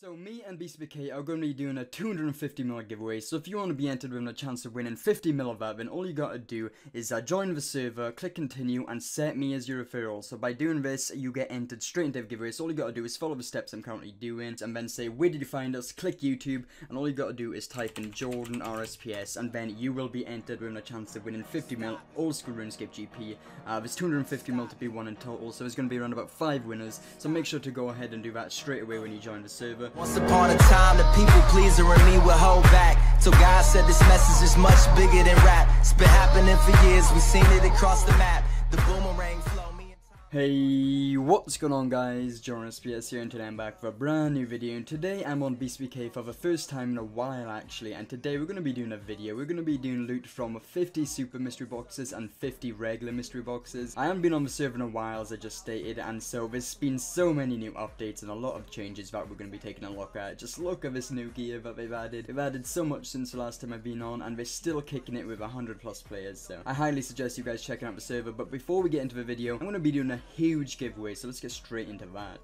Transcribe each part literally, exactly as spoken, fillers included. So me and BeastPK are going to be doing a two hundred fifty mil giveaway, so if you want to be entered with a chance of winning fifty mil of that, then all you gotta do is uh, join the server, click continue, and set me as your referral. So by doing this, you get entered straight into the giveaway, so all you gotta do is follow the steps I'm currently doing, and then say, where did you find us, click YouTube, and all you gotta do is type in Jordan R S P S, and then you will be entered with a chance of winning fifty mil, old school RuneScape G P. Uh, there's two hundred fifty mil to be won in total, so there's gonna be around about five winners, so make sure to go ahead and do that straight away when you join the server. Once upon a time, the people pleaser in me would hold back. So God said this message is much bigger than rap. It's been happening for years, we've seen it across the map. The boomerang flow me and time. Hey, what's going on guys? Jordan R S P S here, and today I'm back for a brand new video. And today I'm on BeastPK for the first time in a while actually. And today we're going to be doing a video. We're going to be doing loot from fifty super mystery boxes and fifty regular mystery boxes. I haven't been on the server in a while, as I just stated, and so there's been so many new updates and a lot of changes that we're going to be taking a look at. Just look at this new gear that they've added. They've added so much since the last time I've been on, and they're still kicking it with one hundred plus players. So I highly suggest you guys checking out the server. But before we get into the video, I'm going to be doing a huge giveaway, so let's get straight into that.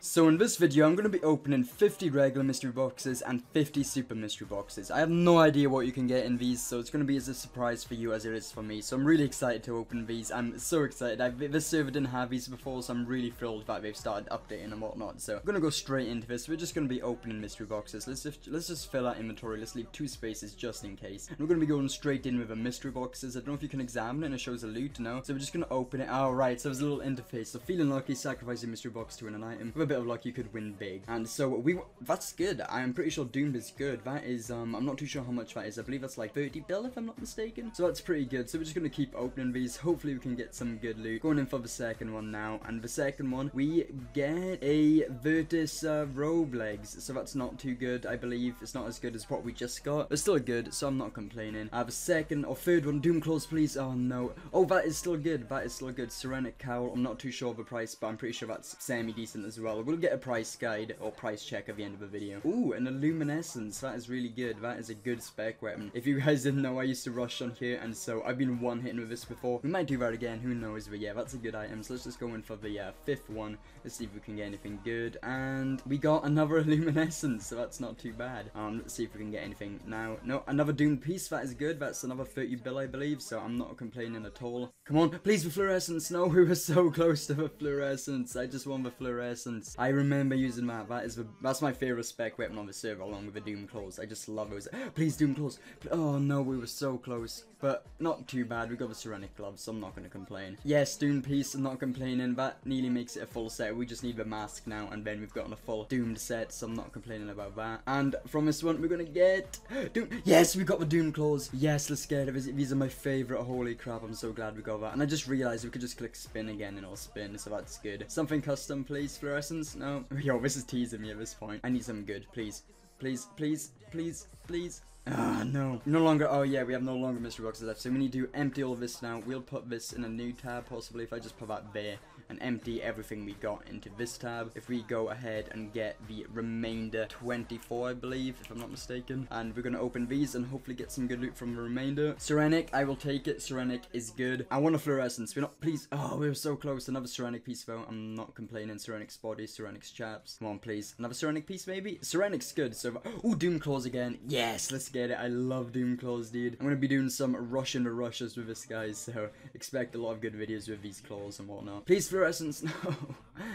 So in this video, I'm going to be opening fifty regular mystery boxes and fifty super mystery boxes. I have no idea what you can get in these, so it's going to be as a surprise for you as it is for me. So I'm really excited to open these. I'm so excited. I've, this server didn't have these before, so I'm really thrilled that they've started updating and whatnot. So I'm going to go straight into this. We're just going to be opening mystery boxes. Let's just, let's just fill our inventory. Let's leave two spaces just in case. And we're going to be going straight in with the mystery boxes. I don't know if you can examine it and it shows a loot, no? So we're just going to open it. Alright, so there's a little interface. So feeling lucky, sacrifice your mystery box to win an item. With a bit of like you could win big, and so we that's good. I'm pretty sure Doom is good. That is um I'm not too sure how much that is. I believe that's like thirty bill if I'm not mistaken, so that's pretty good. So we're just gonna keep opening these. Hopefully we can get some good loot. Going in for the second one now, and the second one we get a Virtus uh, robe legs, so that's not too good. I believe it's not as good as what we just got, but still good, so I'm not complaining. I have a second or third one. Doom Claws please. Oh no. Oh, that is still good. That is still good. Sirenic cowl. I'm not too sure of the price, but I'm pretty sure that's semi-decent as well. We'll get a price guide or price check at the end of the video. Ooh, and a luminescence. That is really good. That is a good spec weapon. If you guys didn't know, I used to rush on here, and so I've been one hitting with this before. We might do that again, who knows, but yeah, that's a good item. So let's just go in for the uh, fifth one. Let's see if we can get anything good. And we got another luminescence, so that's not too bad. Um, let's see if we can get anything now. No, another Doom piece. That is good. That's another thirty bill, I believe, so I'm not complaining at all. Come on, please, the fluorescence. No, we were so close to the fluorescence. I just won the fluorescence. I remember using that. That is the, that's my favorite spec weapon on the server, along with the Doom Claws. I just love those. Please, Doom Claws. Oh no, we were so close, but not too bad. We got the Ceramic gloves, so I'm not gonna complain. Yes, Doom piece. I'm not complaining. That nearly makes it a full set. We just need the mask now, and then we've gotten a full doomed set, so I'm not complaining about that. And from this one, we're gonna get Doom. Yes, we got the Doom Claws. Yes, let's get it. These are my favorite. Holy crap! I'm so glad we got that. And I just realized we could just click spin again, and it'll spin. So that's good. Something custom, please, fluorescence. No. Yo, this is teasing me at this point. I need something good. Please. Please, please, please, please. Ah, no. No longer. Oh, yeah, we have no longer mystery boxes left, so we need to empty all this now. We'll put this in a new tab, possibly, if I just put that there and empty everything we got into this tab. If we go ahead and get the remainder twenty-four, I believe, if I'm not mistaken. And we're going to open these and hopefully get some good loot from the remainder. Sirenic, I will take it. Sirenic is good. I want a fluorescence. We're not, please. Oh, we were so close. Another Sirenic piece, though. I'm not complaining. Sirenic's body, Sirenic's chaps. Come on, please. Another Sirenic piece, maybe? Sirenic's good. So, oh, Doom Claws again. Yes, let's get it. I love Doom Claws, dude. I'm gonna be doing some Russian rushes with this, guys, so expect a lot of good videos with these claws and whatnot. Please, fluorescence. No,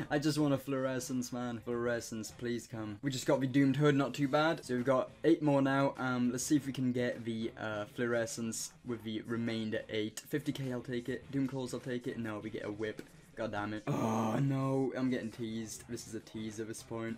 I just want a fluorescence, man. Fluorescence, please come. We just got the doomed hood, not too bad. So we've got eight more now. Um, let's see if we can get the uh, fluorescence with the remainder eight. fifty K, I'll take it. Doom Claws, I'll take it. No, we get a whip. God damn it. Oh no, I'm getting teased. This is a tease at this point.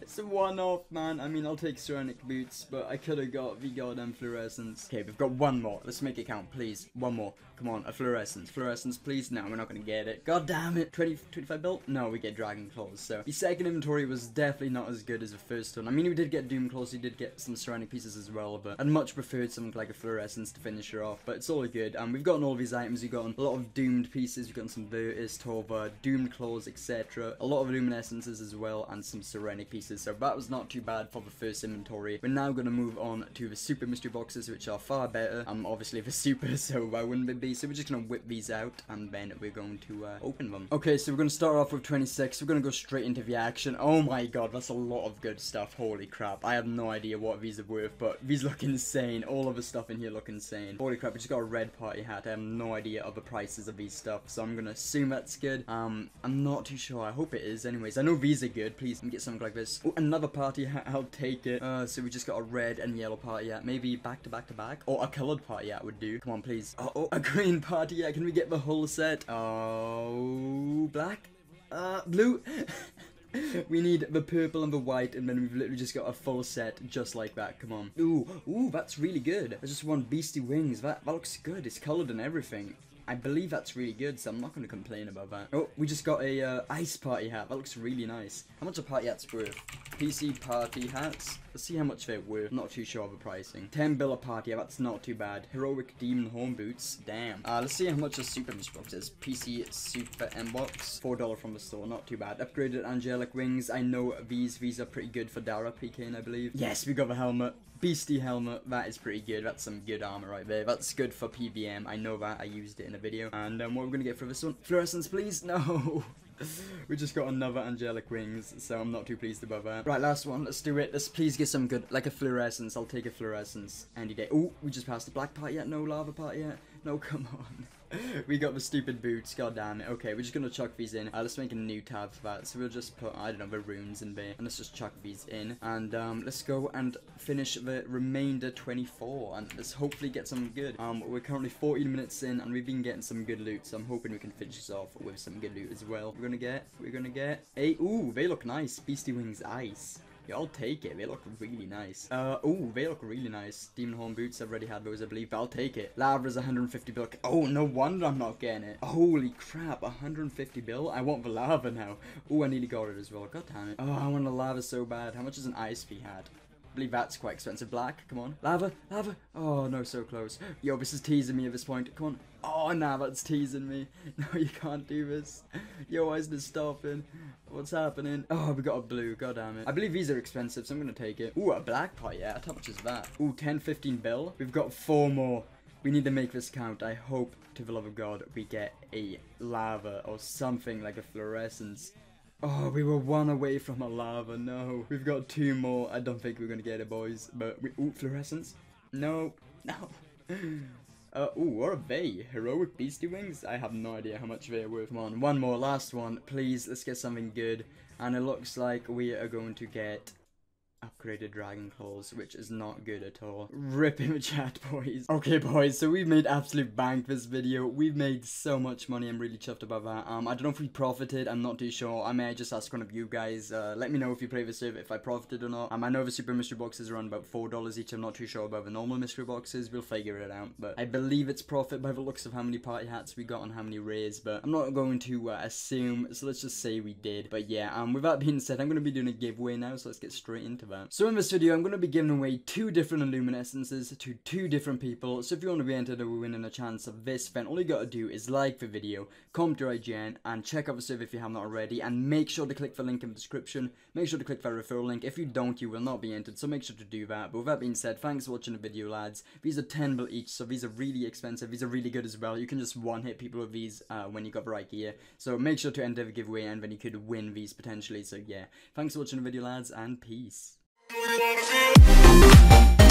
It's a one-off, man. I mean, I'll take ceramic boots, but I could have got the goddamn fluorescence. Okay, we've got one more. Let's make it count, please. One more. Come on, a fluorescence. Fluorescence, please. No, we're not going to get it. God damn it. twenty, twenty-five bill? No, we get Dragon Claws. So the second inventory was definitely not as good as the first one. I mean, we did get Doom Claws. We did get some ceramic pieces as well, but I'd much preferred something like a fluorescence to finish her off, but it's all good. Um, we've gotten all these items. We've gotten a lot of doomed pieces. We've gotten some Virtus, Torva, Doom Claws, et cetera. A lot of luminescences as well, and some ceramic Sirenic pieces, so that was not too bad for the first inventory. We're now going to move on to the super mystery boxes, which are far better. Um, obviously the super, so why wouldn't they be? So we're just going to whip these out, and then we're going to uh, open them. Okay, so we're going to start off with twenty-six, we're going to go straight into the action. Oh my god, that's a lot of good stuff, holy crap. I have no idea what these are worth, but these look insane. All of the stuff in here look insane. Holy crap, we just got a red party hat. I have no idea of the prices of these stuff, so I'm going to assume that's good. Um, I'm not too sure, I hope it is. Anyways, I know these are good, please let me get something like this. Oh, another party hat, I'll take it. Uh, so we just got a red and yellow party hat, maybe back to back to back, or a colored party hat would do. Come on, please. Uh oh, a green party hat, can we get the whole set? Oh, black, uh, blue. We need the purple and the white, and then we've literally just got a full set just like that. Come on. Ooh, ooh, that's really good. I just want beastie wings. That, that looks good. It's colored and everything. I believe that's really good, so I'm not going to complain about that. Oh, we just got a uh, ice party hat. That looks really nice. How much are party hats worth? P C party hats. Let's see how much they're worth. Not too sure of the pricing. ten bill a party hat. That's not too bad. Heroic demon horn boots. Damn. Uh, let's see how much a super MBOX is. P C super MBOX. four dollars from the store. Not too bad. Upgraded angelic wings. I know these. These are pretty good for Dara P K, I believe. Yes, we got the helmet. Beastie helmet. That is pretty good. That's some good armor right there. That's good for P B M. I know that. I used it in a video. And um, what we're gonna get for this one? Fluorescence, please? No! We just got another angelic wings, so I'm not too pleased about that. Right, last one. Let's do it. Let's please get some good, like a fluorescence. I'll take a fluorescence any day. Oh, we just passed the black part yet? No lava part yet? No, come on. We got the stupid boots. God damn it. Okay, we're just gonna chuck these in. Uh, let's make a new tab for that. So we'll just put, I don't know, the runes in there, and let's just chuck these in. And um, let's go and finish the remainder twenty-four, and let's hopefully get some good. Um, we're currently fourteen minutes in, and we've been getting some good loot. So I'm hoping we can finish this off with some good loot as well. We're gonna get, we're gonna get a. Ooh, they look nice. Beastie wings, ice. I'll take it. They look really nice. Uh, oh, they look really nice. Demon horn boots, I've already had those, I believe, but I'll take it. Lava's one hundred fifty bill. Oh, no wonder I'm not getting it. Holy crap, one hundred fifty bill? I want the lava now. Oh, I nearly got it as well. God damn it. Oh, I want the lava so bad. How much is an ice fee had? I believe that's quite expensive. Black, come on. Lava, lava. Oh, no, so close. Yo, this is teasing me at this point. Come on. Oh, nah, that's teasing me. No, you can't do this. Yo, why isn't it stopping? What's happening? Oh, we got a blue. God damn it. I believe these are expensive, so I'm going to take it. Ooh, a black pot, yeah. How much is that? Ooh, ten, fifteen bill. We've got four more. We need to make this count. I hope, to the love of God, we get a lava or something like a fluorescence. Oh, we were one away from a lava, no. We've got two more. I don't think we're gonna get it, boys. But we- ooh, fluorescence? No. No. Uh, ooh, what are they? Heroic beastie wings? I have no idea how much they're worth. Come on, one more, last one. Please, let's get something good. And it looks like we are going to get upgraded Dragon Claws, which is not good at all. Rip in the chat, boys. Okay, boys, so we've made absolute bank this video. We've made so much money. I'm really chuffed about that. Um, I don't know if we profited. I'm not too sure. I may just ask one of you guys. Uh, let me know if you play the server, if I profited or not. Um, I know the super mystery boxes are around about four dollars each. I'm not too sure about the normal mystery boxes. We'll figure it out, but I believe it's profit by the looks of how many party hats we got and how many rares, but I'm not going to uh, assume, so let's just say we did. But yeah, um, with that being said, I'm going to be doing a giveaway now, so let's get straight into that. So in this video, I'm going to be giving away two different luminescences to two different people. So if you want to be entered or winning a chance of this, then all you got to do is like the video, comment your I G N, and check out the server if you haven't already, and make sure to click the link in the description. Make sure to click that referral link. If you don't, you will not be entered, so make sure to do that. But with that being said, thanks for watching the video, lads. These are ten bill each, so these are really expensive. These are really good as well. You can just one-hit people with these uh, when you got the right gear. So make sure to enter the giveaway, and then you could win these potentially. So yeah, thanks for watching the video, lads, and peace. We'll be right back.